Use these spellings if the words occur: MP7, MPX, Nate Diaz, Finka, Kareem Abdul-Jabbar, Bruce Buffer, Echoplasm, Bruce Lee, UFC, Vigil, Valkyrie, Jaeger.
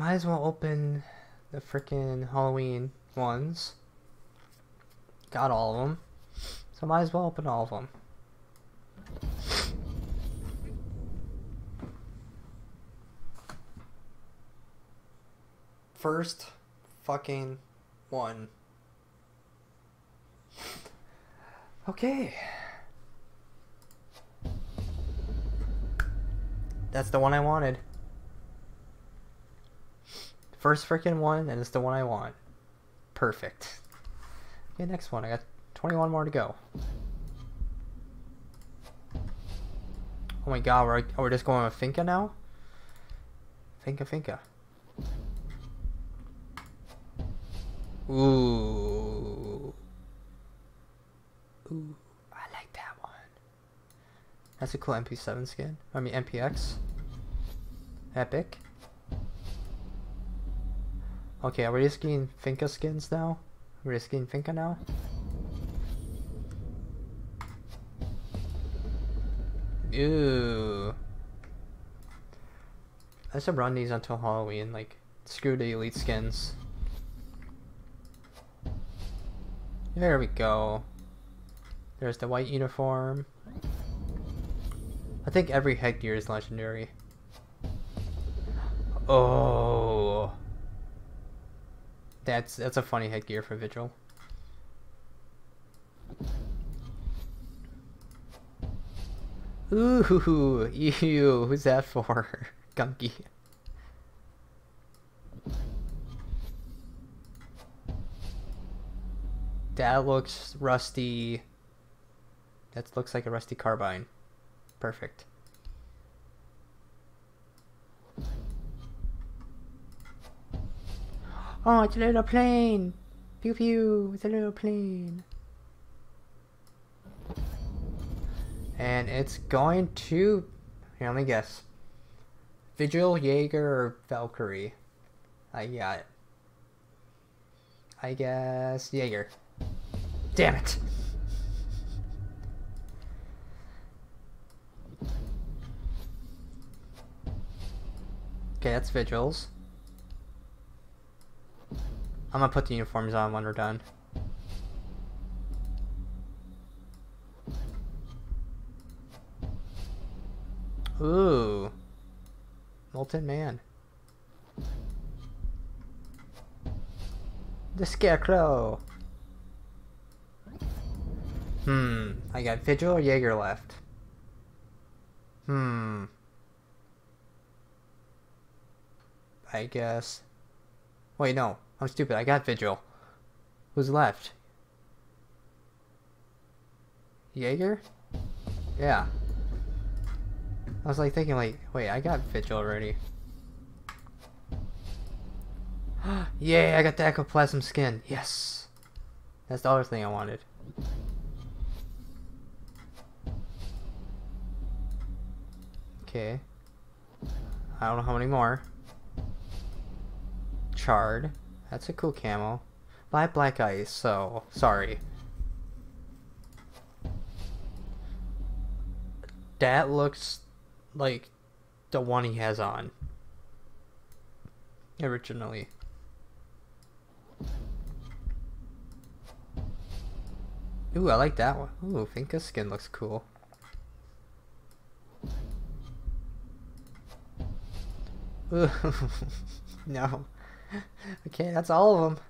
might as well open the freaking Halloween ones. Got all of them. So might as well open all of them. First fucking one. Okay. That's the one I wanted. First freaking one, and it's the one I want. Perfect. Okay, next one. I got 21 more to go. Oh my god, we're just going with Finka now? Finka. Ooh, I like that one. That's a cool MP7 skin. I mean MPX. Epic. Okay, are we just getting Finka skins now? We're just getting Finka now? Ooh. I should run these until Halloween, like, screw the elite skins. There we go. There's the white uniform. I think every headgear is legendary. Oh. That's a funny headgear for Vigil. Ooh, ew, who's that for? Gunky. That looks rusty. That looks like a rusty carbine. Perfect. Oh, it's a little plane! Pew pew, it's a little plane. And it's going to, here, let me guess. Vigil, Jaeger, or Valkyrie? I got it. I guess Jaeger. Damn it! Okay, that's Vigil's. I'm gonna put the uniforms on when we're done. Ooh. Molten Man. The Scarecrow. I got Vigil or Jaeger left. I guess. Wait, no. I'm stupid. I got Vigil. Who's left? Jaeger? Yeah. I was like thinking like, wait, I got Vigil already. Yay, I got the Echoplasm skin. Yes. That's the other thing I wanted. Okay. I don't know how many more. Charred. That's a cool camo. By Black Ice, so sorry. That looks like the one he has on originally. Ooh, I like that one. Ooh, Finka's skin looks cool. Ooh, no. Okay, that's all of them.